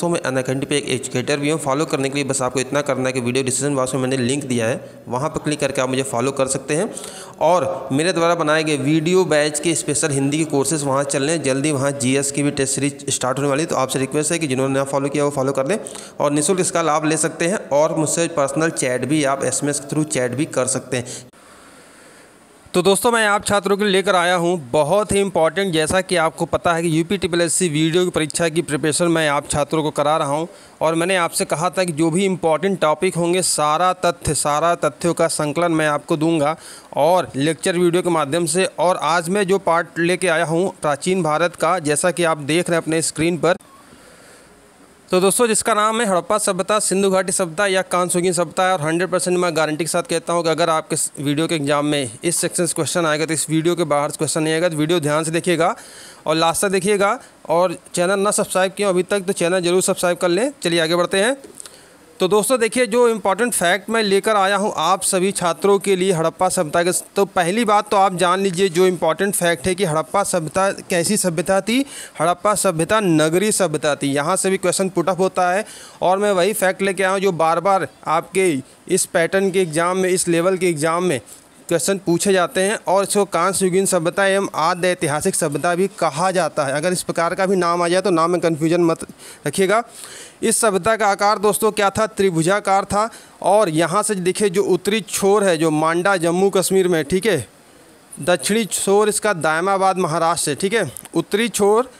सो मैं अनअकैडमी पे एक एजुकेटर भी हूँ। फॉलो करने के लिए बस आपको इतना करना है कि वीडियो डिस्क्रिप्शन बॉक्स में मैंने लिंक दिया है, वहाँ पर क्लिक करके आप मुझे फॉलो कर सकते हैं। और मेरे द्वारा बनाए गए वीडियो बैच के स्पेशल हिंदी के कोर्सेज वहाँ चल रहे हैं, जल्दी वहाँ जीएस की भी टेस्ट सीरीज स्टार्ट होने वाली, तो आपसे रिक्वेस्ट है कि जिन्होंने ना फॉलो किया वो फॉलो कर लें और निःशुल्क इसका लाभ ले सकते हैं। और मुझसे पर्सनल चैट भी आप SMS के थ्रू चैट भी कर सकते हैं। तो दोस्तों मैं आप छात्रों के लिए लेकर आया हूं बहुत ही इंपॉर्टेंट, जैसा कि आपको पता है कि UPSSSC वीडियो की परीक्षा की प्रिपरेशन मैं आप छात्रों को करा रहा हूं। और मैंने आपसे कहा था कि जो भी इम्पॉर्टेंट टॉपिक होंगे सारा तथ्यों का संकलन मैं आपको दूंगा और लेक्चर वीडियो के माध्यम से। और आज मैं जो पार्ट लेके आया हूँ प्राचीन भारत का, जैसा कि आप देख रहे हैं अपने स्क्रीन पर, तो दोस्तों जिसका नाम है हड़प्पा सभ्यता, सिंधु घाटी सभ्यता या कांस्योगिन सभ्यता है। और 100% मैं गारंटी के साथ कहता हूं कि अगर आपके वीडियो के एग्जाम में इस सेक्शन से क्वेश्चन आएगा तो इस वीडियो के बाहर से क्वेश्चन नहीं आएगा। तो वीडियो ध्यान से देखिएगा और लास्ट तक देखिएगा। और चैनल ना सब्सक्राइब किया अभी तक तो चैनल जरूर सब्सक्राइब कर लें। चलिए आगे बढ़ते हैं। तो दोस्तों देखिए जो इम्पॉर्टेंट फैक्ट मैं लेकर आया हूं आप सभी छात्रों के लिए हड़प्पा सभ्यता के, तो पहली बात तो आप जान लीजिए जो इम्पॉर्टेंट फैक्ट है कि हड़प्पा सभ्यता कैसी सभ्यता थी। हड़प्पा सभ्यता नगरी सभ्यता थी। यहां से भी क्वेश्चन पुट अप होता है और मैं वही फैक्ट लेके आया हूं जो बार बार आपके इस पैटर्न के एग्ज़ाम में, इस लेवल के एग्ज़ाम में क्वेश्चन पूछे जाते हैं। और इसको कांस्योगिन सभ्यता एवं आद्य ऐतिहासिक सभ्यता भी कहा जाता है। अगर इस प्रकार का भी नाम आ जाए तो नाम में कन्फ्यूजन मत रखिएगा। इस सभ्यता का आकार दोस्तों क्या था, त्रिभुजाकार था। और यहाँ से देखिए जो उत्तरी छोर है जो मांडा जम्मू कश्मीर में, ठीक है, दक्षिणी छोर इसका दायमाबाद महाराष्ट्र है, ठीक है, उत्तरी छोर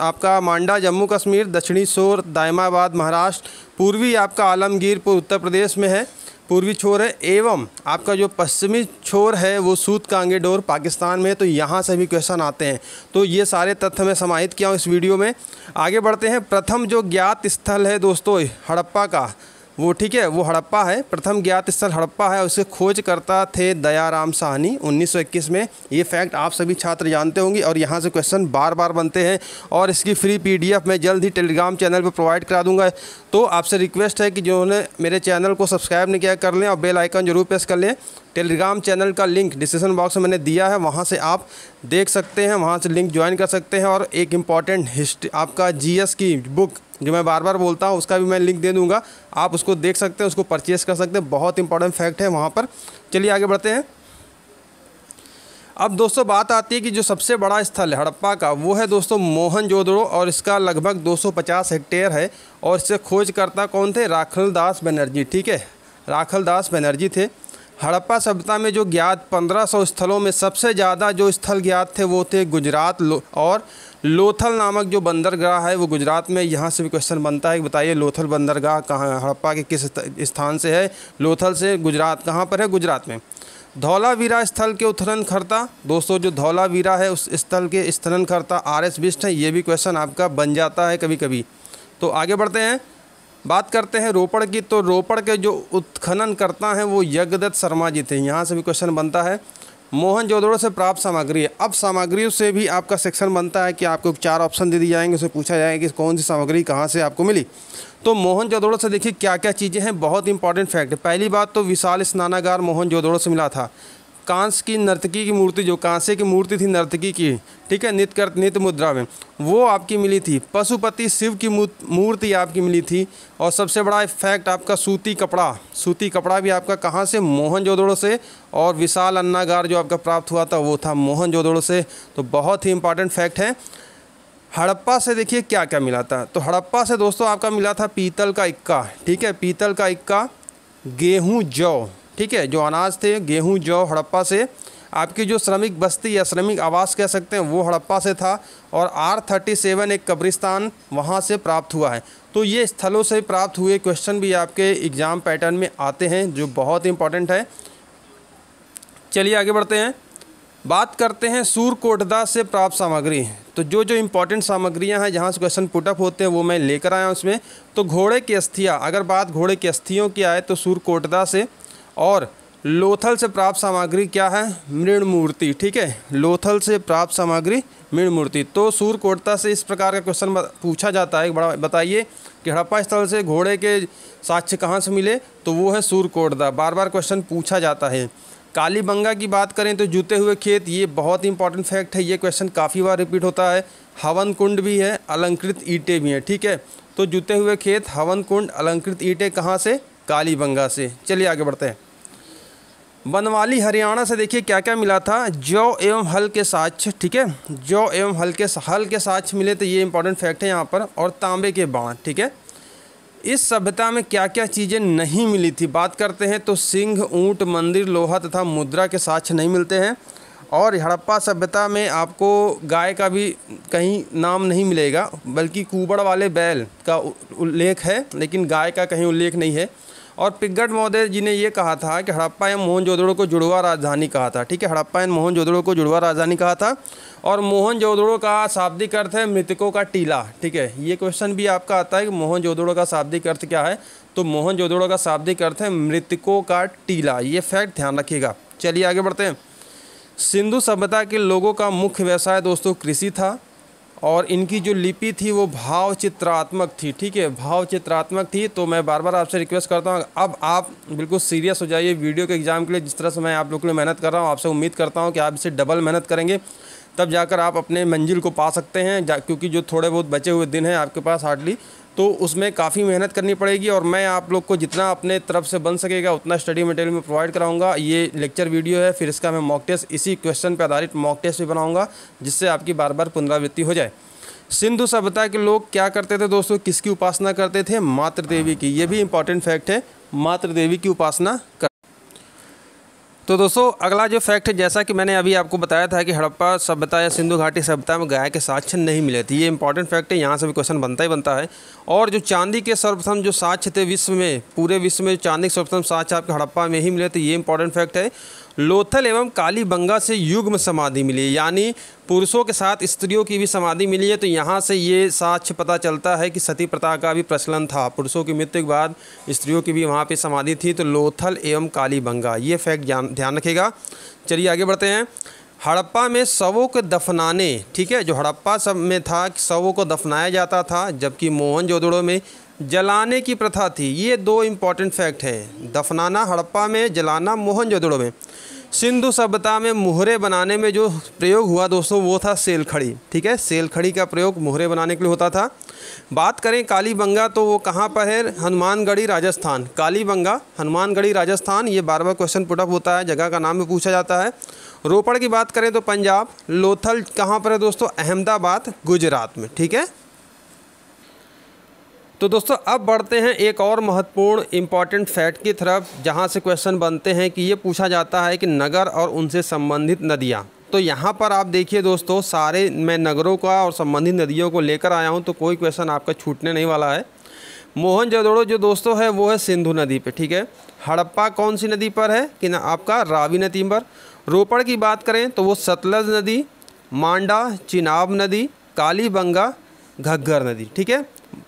आपका मांडा जम्मू कश्मीर, दक्षिणी छोर दायमाबाद महाराष्ट्र, पूर्वी आपका आलमगीरपुर उत्तर प्रदेश में है, पूर्वी छोर है, एवं आपका जो पश्चिमी छोर है वो सूत कांगे डोर पाकिस्तान में। तो यहाँ से भी क्वेश्चन आते हैं। तो ये सारे तथ्य मैं समाहित किया हूँ इस वीडियो में। आगे बढ़ते हैं। प्रथम जो ज्ञात स्थल है दोस्तों हड़प्पा का, वो ठीक है वो हड़प्पा है। प्रथम ज्ञात स्थल हड़प्पा है। उसके खोज करता थे दया राम साहनी 1921 में। ये फैक्ट आप सभी छात्र जानते होंगे और यहाँ से क्वेश्चन बार बार बनते हैं। और इसकी फ्री PDF मैं जल्द ही टेलीग्राम चैनल पर प्रोवाइड करा दूंगा। तो आपसे रिक्वेस्ट है कि जिन्होंने मेरे चैनल को सब्सक्राइब नहीं किया कर लें और बेल आइकन जरूर प्रेस कर लें। टेलीग्राम चैनल का लिंक डिस्क्रिप्शन बॉक्स में मैंने दिया है, वहाँ से आप देख सकते हैं, वहाँ से लिंक ज्वाइन कर सकते हैं। और एक इम्पॉर्टेंट हिस्ट्री आपका GS की बुक जो मैं बार बार बोलता हूँ उसका भी मैं लिंक दे दूँगा, आप उसको देख सकते हैं, उसको परचेस कर सकते हैं। बहुत इंपॉर्टेंट फैक्ट है वहाँ पर। चलिए आगे बढ़ते हैं। अब दोस्तों बात आती है कि जो सबसे बड़ा स्थल है हड़प्पा का वो है दोस्तों मोहनजोदड़ो और इसका लगभग 250 हेक्टेयर है। और इससे खोजकर्ता कौन थे, राखल दास बनर्जी, ठीक है, राखल दास बनर्जी थे। हड़प्पा सभ्यता में जो ज्ञात 1500 स्थलों में सबसे ज़्यादा जो स्थल ज्ञात थे वो थे गुजरात और लोथल नामक जो बंदरगाह है वो गुजरात में। यहाँ से भी क्वेश्चन बनता है कि बताइए लोथल बंदरगाह कहाँ, हड़प्पा के किस स्थान से है, लोथल से गुजरात कहाँ पर है, गुजरात में। धौलावीरा स्थल के उत्खननकर्ता दोस्तों जो धौलावीरा है उस स्थल के उत्खननकर्ता R.S. बिष्ट हैं। ये भी क्वेश्चन आपका बन जाता है कभी कभी। तो आगे बढ़ते हैं। बात करते हैं रोपड़ की। तो रोपड़ के जो उत्खननकर्ता हैं वो यज्ञदत्त शर्मा जी थे। यहाँ से भी क्वेश्चन बनता है। मोहनजोदड़ो से प्राप्त सामग्री। अब सामग्रियों से भी आपका सेक्शन बनता है कि आपको 4 ऑप्शन दे दिए जाएंगे, उसे पूछा जाएगा कि कौन सी सामग्री कहाँ से आपको मिली। तो मोहनजोदड़ो से देखिए क्या क्या चीज़ें हैं, बहुत इंपॉर्टेंट फैक्ट है। पहली बात तो विशाल स्नानागार मोहनजोदड़ो से मिला था। कांस की नर्तकी की मूर्ति, जो कांसे की मूर्ति थी नर्तकी की, ठीक है, नित्य मुद्रा में, वो आपकी मिली थी। पशुपति शिव की मूर्ति आपकी मिली थी। और सबसे बड़ा फैक्ट आपका सूती कपड़ा भी आपका कहाँ से, मोहनजोदड़ो से। और विशाल अन्नागार जो आपका प्राप्त हुआ था वो था मोहनजोदड़ो से। तो बहुत ही इंपॉर्टेंट फैक्ट है। हड़प्पा से देखिए क्या क्या मिला था। तो हड़प्पा से दोस्तों आपका मिला था पीतल का इक्का, ठीक है, पीतल का इक्का, गेहूँ, जौ, ठीक है, जो अनाज थे गेहूं, जौ हड़प्पा से। आपकी जो श्रमिक बस्ती या श्रमिक आवास कह सकते हैं वो हड़प्पा से था। और R37 एक कब्रिस्तान वहाँ से प्राप्त हुआ है। तो ये स्थलों से प्राप्त हुए क्वेश्चन भी आपके एग्ज़ाम पैटर्न में आते हैं जो बहुत इंपॉर्टेंट है। चलिए आगे बढ़ते हैं। बात करते हैं सूरकोटदा से प्राप्त सामग्री। तो जो जो इम्पोर्टेंट सामग्रियां हैं जहां से क्वेश्चन पुटअप होते हैं वो मैं लेकर आया हूँ उसमें। तो घोड़े की अस्थियाँ, अगर बात घोड़े की अस्थियों की आए तो सूरकोटदा से। और लोथल से प्राप्त सामग्री क्या है, मृण मूर्ति, ठीक है, लोथल से प्राप्त सामग्री मृण मूर्ति। तो सूरकोटदा से इस प्रकार का क्वेश्चन पूछा जाता है, बड़ा बताइए कि हड़प्पा स्थल से घोड़े के साक्ष्य कहाँ से मिले, तो वो है सूरकोटदा। बार बार क्वेश्चन पूछा जाता है। कालीबंगा की बात करें तो जुते हुए खेत, ये बहुत इंपॉर्टेंट फैक्ट है, ये क्वेश्चन काफ़ी बार रिपीट होता है। हवन कुंड भी है, अलंकृत ईंटें भी हैं, ठीक है। तो जुते हुए खेत, हवन कुंड, अलंकृत ईंटें कहाँ से? कालीबंगा से। चलिए आगे बढ़ते हैं। बनवाली हरियाणा से देखिए क्या क्या मिला था। जौ एवं हल के साक्ष्य, ठीक है, जौ एवं हल के साक्ष्य मिले, तो ये इंपॉर्टेंट फैक्ट है यहाँ पर। और तांबे के बाण, ठीक है। इस सभ्यता में क्या क्या चीज़ें नहीं मिली थी, बात करते हैं तो सिंह, ऊँट, मंदिर, लोहा तथा मुद्रा के साक्ष्य नहीं मिलते हैं। और हड़प्पा सभ्यता में आपको गाय का भी कहीं नाम नहीं मिलेगा, बल्कि कूबड़ वाले बैल का उल्लेख है, लेकिन गाय का कहीं उल्लेख नहीं है। और पिगट महोदय जी ने यह कहा था कि हड़प्पा एवं मोहनजोदड़ो को जुड़वा राजधानी कहा था, ठीक है। हड़प्पा एवं मोहनजोदड़ो को जुड़वा राजधानी कहा था। और मोहनजोदड़ो का शाब्दिक अर्थ है मृतकों का टीला, ठीक है। ये क्वेश्चन भी आपका आता है कि मोहनजोदड़ो का शाब्दिक अर्थ क्या है, तो मोहनजोदड़ो का शाब्दिक अर्थ है मृतकों का टीला। ये फैक्ट ध्यान रखिएगा। चलिए आगे बढ़ते हैं। सिंधु सभ्यता के लोगों का मुख्य व्यवसाय दोस्तों कृषि था, और इनकी जो लिपि थी वो भावचित्रात्मक थी, ठीक है, भावचित्रात्मक थी। तो मैं बार बार आपसे रिक्वेस्ट करता हूँ, अब आप बिल्कुल सीरियस हो जाइए वीडियो के एग्ज़ाम के लिए। जिस तरह से मैं आप लोगों के लिए मेहनत कर रहा हूँ, आपसे उम्मीद करता हूँ कि आप इससे डबल मेहनत करेंगे, तब जाकर आप अपने मंजिल को पा सकते हैं। क्योंकि जो थोड़े बहुत बचे हुए दिन हैं आपके पास हार्डली, तो उसमें काफ़ी मेहनत करनी पड़ेगी। और मैं आप लोग को जितना अपने तरफ से बन सकेगा उतना स्टडी मटेरियल में प्रोवाइड कराऊंगा। ये लेक्चर वीडियो है, फिर इसका मैं मॉक टेस्ट, इसी क्वेश्चन पर आधारित मॉक टेस्ट भी बनाऊंगा, जिससे आपकी बार बार पुनरावृत्ति हो जाए। सिंधु सभ्यता के लोग क्या करते थे दोस्तों, किसकी उपासना करते थे? मातृ देवी की। ये भी इंपॉर्टेंट फैक्ट है, मातृ देवी की उपासना। तो दोस्तों अगला जो फैक्ट है, जैसा कि मैंने अभी आपको बताया था कि हड़प्पा सभ्यता या सिंधु घाटी सभ्यता में गाय के साक्ष्य नहीं मिले थे। ये इंपॉर्टेंट फैक्ट है, यहाँ से भी क्वेश्चन बनता ही बनता है। और जो चांदी के सर्वप्रथम जो साक्ष्य थे विश्व में, पूरे विश्व में चांदी के सर्वप्रथम साक्ष्य आपके हड़प्पा में ही मिले थे। ये इंपॉर्टेंट फैक्ट है। लोथल एवं कालीबंगा से युग्म समाधि मिली, यानी पुरुषों के साथ स्त्रियों की भी समाधि मिली है। तो यहाँ से ये साक्ष्य पता चलता है कि सती प्रथा का भी प्रचलन था, पुरुषों की मृत्यु के बाद स्त्रियों की भी वहाँ पे समाधि थी। तो लोथल एवं कालीबंगा, ये फैक्ट ध्यान रखेगा। चलिए आगे बढ़ते हैं। हड़प्पा में शवों को दफनाने, ठीक है, जो हड़प्पा सब में था कि शवों को दफनाया जाता था, जबकि मोहनजोदड़ो में जलाने की प्रथा थी। ये दो इम्पॉर्टेंट फैक्ट हैं, दफनाना हड़प्पा में, जलाना मोहनजोदड़ो में। सिंधु सभ्यता में मुहरे बनाने में जो प्रयोग हुआ दोस्तों वो था सेलखड़ी, ठीक है, सेलखड़ी का प्रयोग मुहरे बनाने के लिए होता था। बात करें कालीबंगा, तो वो कहाँ पर है? हनुमानगढ़ी, राजस्थान। कालीबंगा हनुमानगढ़ी, राजस्थान, ये बार बार क्वेश्चन पुटअप होता है, जगह का नाम भी पूछा जाता है। रोपड़ की बात करें तो पंजाब। लोथल कहाँ पर है दोस्तों? अहमदाबाद, गुजरात में, ठीक है। तो दोस्तों अब बढ़ते हैं एक और महत्वपूर्ण इम्पॉर्टेंट फैक्ट की तरफ, जहां से क्वेश्चन बनते हैं कि ये पूछा जाता है कि नगर और उनसे संबंधित नदियां। तो यहां पर आप देखिए दोस्तों, सारे मैं नगरों का और संबंधित नदियों को लेकर आया हूं, तो कोई क्वेश्चन आपका छूटने नहीं वाला है। मोहनजोदड़ो जो दोस्तों है वो है सिंधु नदी पर, ठीक है। हड़प्पा कौन सी नदी पर है कि ना, आपका रावी नदी पर। रोपड़ की बात करें तो वो सतलज नदी, मांडा, चिनाब नदी, कालीबंगा, घग्गर नदी, ठीक है।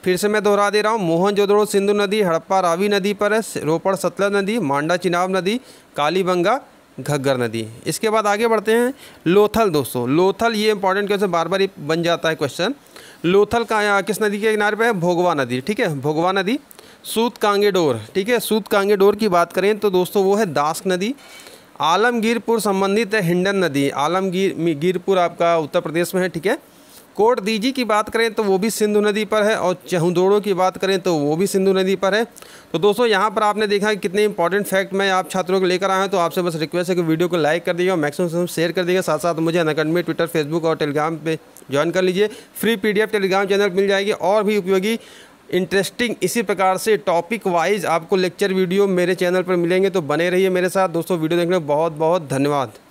फिर से मैं दोहरा दे रहा हूँ, मोहनजोदड़ो सिंधु नदी, हड़प्पा रावी नदी पर है, रोपड़ सतलज नदी, मांडा चिनाब नदी, कालीबंगा, घग्गर नदी। इसके बाद आगे बढ़ते हैं लोथल दोस्तों। लोथल ये इंपॉर्टेंट क्वेश्चन बार बार बन जाता है क्वेश्चन। लोथल का किस नदी के किनारे पे है? भोगवा नदी, ठीक है, भोगवा नदी। सूत कांगेडोर, ठीक है, सूत कांगेडोर की बात करें तो दोस्तों वो है दास्क नदी। आलमगीरपुर संबंधित है हिंडन नदी, आलमगीरपुर आपका उत्तर प्रदेश में है, ठीक है। कोट दीजी की बात करें तो वो भी सिंधु नदी पर है, और चहुदड़ो की बात करें तो वो भी सिंधु नदी पर है। तो दोस्तों यहाँ पर आपने देखा कि कितने इंपॉर्टेंट फैक्ट मैं आप छात्रों को लेकर आया हूँ। तो आपसे बस रिक्वेस्ट है कि वीडियो को लाइक कर दीजिएगा, मैक्सिमम शेयर कर दीजिएगा। साथ साथ मुझे अनअकैडमी, ट्विटर, फेसबुक और टेलीग्राम पर ज्वाइन कर लीजिए। फ्री PDF टेलीग्राम चैनल मिल जाएगी, और भी उपयोगी इंटरेस्टिंग इसी प्रकार से टॉपिक वाइज आपको लेक्चर वीडियो मेरे चैनल पर मिलेंगे। तो बने रहिए मेरे साथ दोस्तों। वीडियो देखने में बहुत बहुत धन्यवाद।